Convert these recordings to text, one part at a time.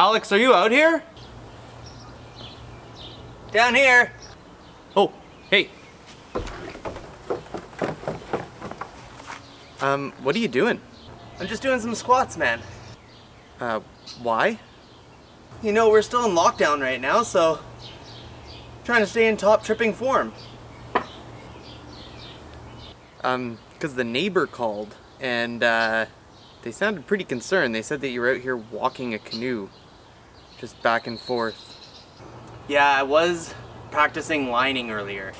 Alex, are you out here? Down here. Oh, hey. What are you doing? I'm just doing some squats, man. Why? You know, we're still in lockdown right now, so I'm trying to stay in top tripping form. 'Cause the neighbor called and, they sounded pretty concerned. They said that you were out here walking a canoe, just back and forth. Yeah, I was practicing lining earlier.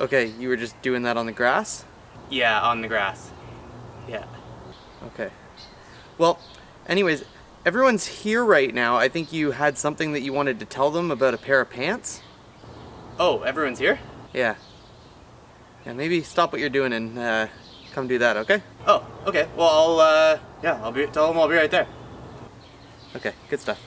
Okay, you were just doing that on the grass? Yeah, on the grass. Yeah. Okay. Well, anyways, everyone's here right now. I think you had something that you wanted to tell them about a pair of pants. Oh, everyone's here? Yeah. Yeah, maybe stop what you're doing and come do that, okay? Oh, okay. Well, I'll, yeah, tell them I'll be right there. Okay, good stuff.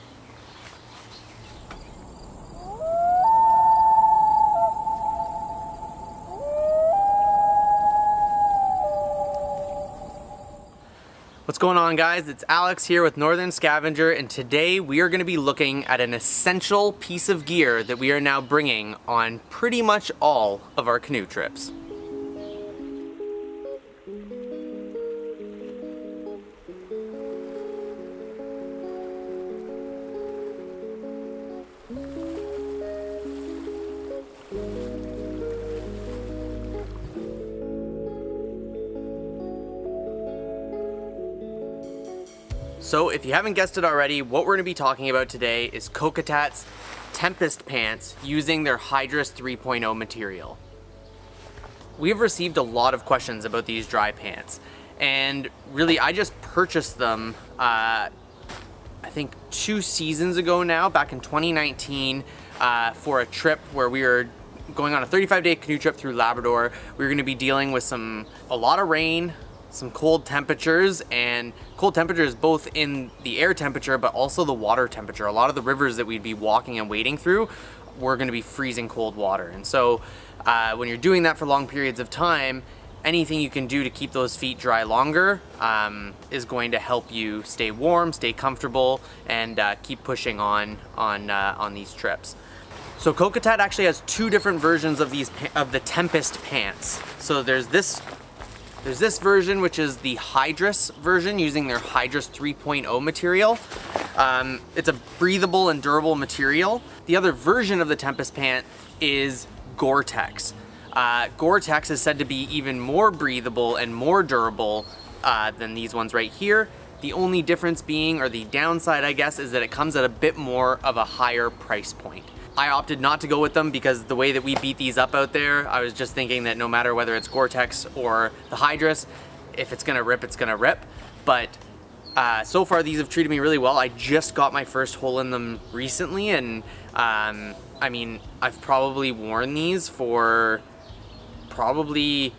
What's going on, guys? It's Alex here with Northern Scavenger, and today we are going to be looking at an essential piece of gear that we are now bringing on pretty much all of our canoe trips. So if you haven't guessed it already, what we're going to be talking about today is Kokatat's Tempest Pants using their Hydrus 3.0 material. We've received a lot of questions about these dry pants, and really I just purchased them I think 2 seasons ago now, back in 2019, for a trip where we were going on a 35-day canoe trip through Labrador. We were going to be dealing with a lot of rain, some cold temperatures, and cold temperatures both in the air temperature but also the water temperature. A lot of the rivers that we'd be walking and wading through were going to be freezing cold water, and so when you're doing that for long periods of time, anything you can do to keep those feet dry longer is going to help you stay warm, stay comfortable, and keep pushing on these trips. So Kokatat actually has 2 different versions of the Tempest pants. So there's this version, which is the Hydrus version, using their Hydrus 3.0 material. It's a breathable and durable material. The other version of the Tempest pant is Gore-Tex. Gore-Tex is said to be even more breathable and more durable than these ones right here. The only difference being, or the downside I guess, is that it comes at a bit more of a higher price point. I opted not to go with them because the way that we beat these up out there, I was just thinking that no matter whether it's Gore-Tex or the Hydrus, if it's gonna rip, it's gonna rip. But so far these have treated me really well. I just got my first hole in them recently, and I mean, I've probably worn these for probably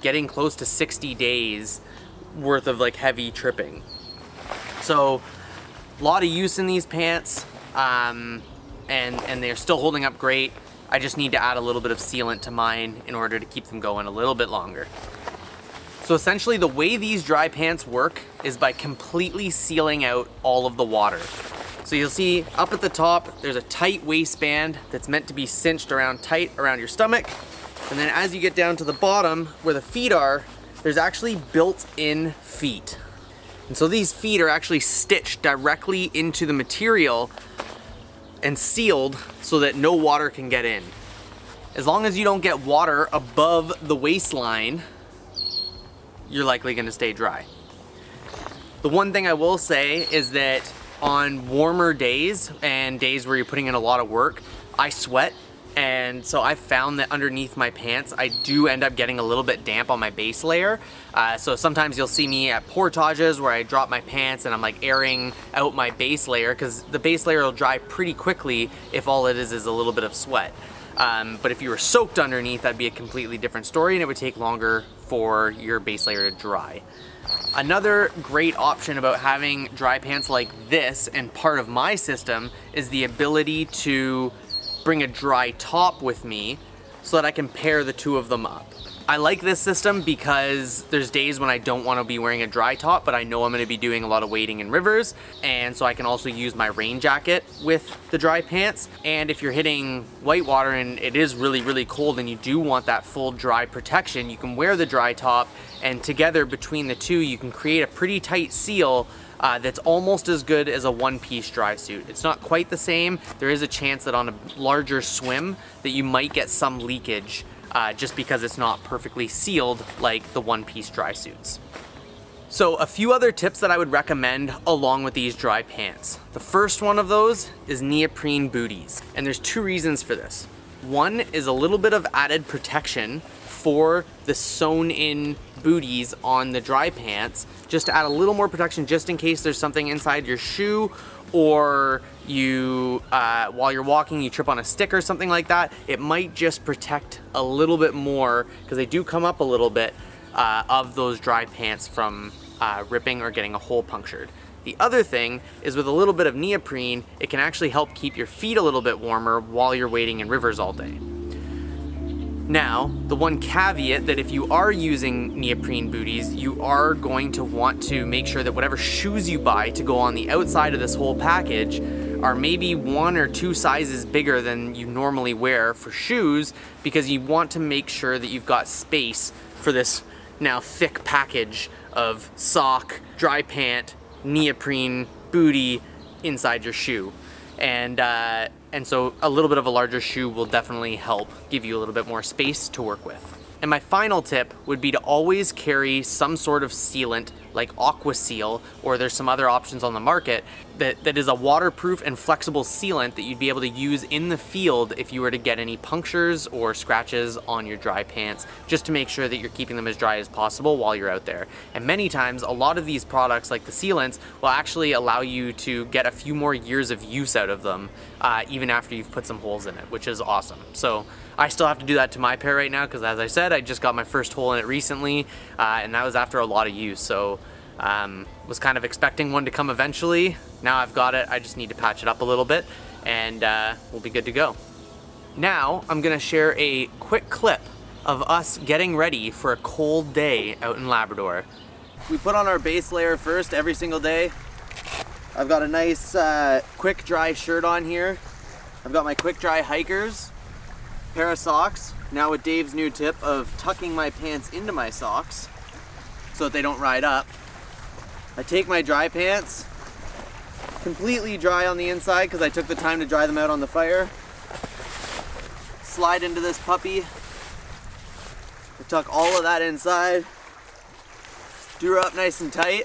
getting close to 60 days worth of like heavy tripping. So a lot of use in these pants. And they're still holding up great. I just need to add a little bit of sealant to mine in order to keep them going a little bit longer. So essentially the way these dry pants work is by completely sealing out all of the water. So you'll see up at the top, there's a tight waistband that's meant to be cinched around tight around your stomach. And then as you get down to the bottom where the feet are, there's actually built-in feet. And so these feet are actually stitched directly into the material and sealed so that no water can get in. As long as you don't get water above the waistline, you're likely gonna stay dry. The one thing I will say is that on warmer days and days where you're putting in a lot of work, I sweat, and so I found that underneath my pants, I do end up getting a little bit damp on my base layer. So sometimes you'll see me at portages where I drop my pants and I'm like airing out my base layer, because the base layer will dry pretty quickly if all it is a little bit of sweat. But if you were soaked underneath, that'd be a completely different story, and it would take longer for your base layer to dry. Another great option about having dry pants like this and part of my system is the ability to bring a dry top with me, so that I can pair the two of them up. I like this system because there's days when I don't want to be wearing a dry top, but I know I'm going to be doing a lot of wading in rivers, and so I can also use my rain jacket with the dry pants. And if you're hitting white water and it is really, really cold and you do want that full dry protection, you can wear the dry top, and together between the two, you can create a pretty tight seal that's almost as good as a one-piece dry suit. It's not quite the same. There is a chance that on a larger swim that you might get some leakage just because it's not perfectly sealed like the one-piece dry suits. So a few other tips that I would recommend along with these dry pants. The first one of those is neoprene booties, and there's two reasons for this. One is a little bit of added protection for the sewn-in booties on the dry pants, just to add a little more protection just in case there's something inside your shoe, or you, while you're walking, you trip on a stick or something like that. It might just protect a little bit more, because they do come up a little bit of those dry pants from ripping or getting a hole punctured. The other thing is, with a little bit of neoprene, it can actually help keep your feet a little bit warmer while you're wading in rivers all day. Now, the one caveat that if you are using neoprene booties, you are going to want to make sure that whatever shoes you buy to go on the outside of this whole package are maybe 1 or 2 sizes bigger than you normally wear for shoes, because you want to make sure that you've got space for this now thick package of sock, dry pant, neoprene bootie inside your shoe. And so a little bit of a larger shoe will definitely help give you a little bit more space to work with. And my final tip would be to always carry some sort of sealant like Aquaseal, or there's some other options on the market that is a waterproof and flexible sealant that you'd be able to use in the field if you were to get any punctures or scratches on your dry pants, just to make sure that you're keeping them as dry as possible while you're out there. And many times, a lot of these products like the sealants will actually allow you to get a few more years of use out of them even after you've put some holes in it, which is awesome. So I still have to do that to my pair right now, because as I said, I just got my first hole in it recently, and that was after a lot of use. So was kind of expecting one to come eventually. Now I've got it, I just need to patch it up a little bit, and we'll be good to go. Now I'm gonna share a quick clip of us getting ready for a cold day out in Labrador. We put on our base layer first every single day. I've got a nice quick dry shirt on here. I've got my quick dry hikers, pair of socks, now with Dave's new tip of tucking my pants into my socks so that they don't ride up. I take my dry pants, completely dry on the inside because I took the time to dry them out on the fire, slide into this puppy, I tuck all of that inside, do her up nice and tight.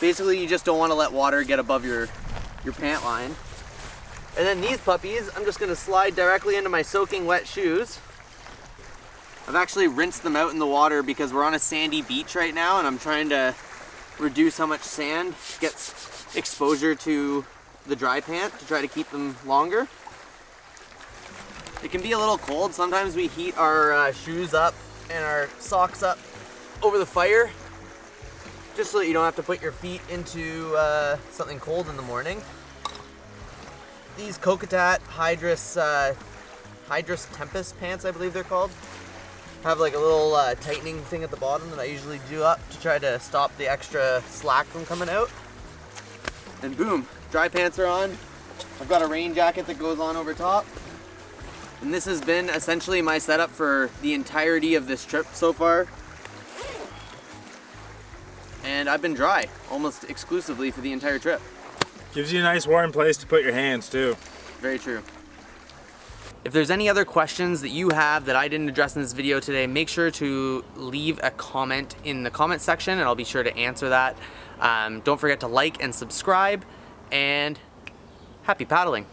Basically, you just don't want to let water get above your pant line. And then these puppies, I'm just gonna slide directly into my soaking wet shoes. I've actually rinsed them out in the water because we're on a sandy beach right now, and I'm trying to reduce how much sand gets exposure to the dry pant to try to keep them longer. It can be a little cold. Sometimes we heat our shoes up and our socks up over the fire, just so that you don't have to put your feet into something cold in the morning. These Kokatat Hydrus Tempest Pants, I believe they're called, have like a little tightening thing at the bottom that I usually do up to try to stop the extra slack from coming out. And boom, dry pants are on. I've got a rain jacket that goes on over top. And this has been essentially my setup for the entirety of this trip so far. And I've been dry almost exclusively for the entire trip. Gives you a nice warm place to put your hands too. Very true. If there's any other questions that you have that I didn't address in this video today, make sure to leave a comment in the comment section and I'll be sure to answer that. Don't forget to like and subscribe, and happy paddling.